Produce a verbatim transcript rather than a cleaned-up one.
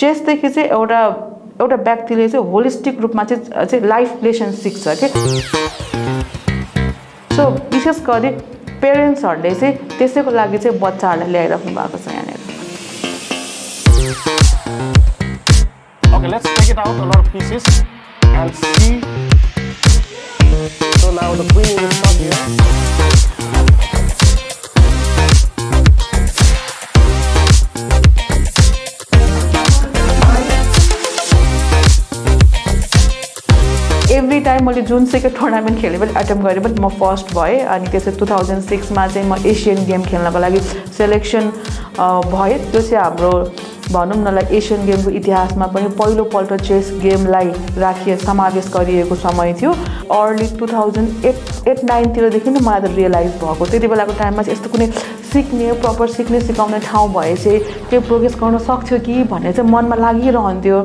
chess dekhi chai euta euta byakti le chai holistic rupma chai life lesson sikcha ke. So विशेष गरी parents harle chai त्यसैको लागि chai bachcha harle ल्याइराख्नु भएको छ यहाँ. Okay, let's take it out a lot of pieces and see. So now the queen is stuck here. Every time I play a tournament, I attempt to first boy. And in two thousand six, I played Asian game. Selection boy, so I Asian game in the chess game लाई राखिए. Early two thousand eight nine, I realized that सिक्ने proper सिक्ने सिकाउने ठाउँ भएपछि के progress गर्न सक्थ्यो कि भन्ने चाहिँ मनमा लागिरहन्थ्यो.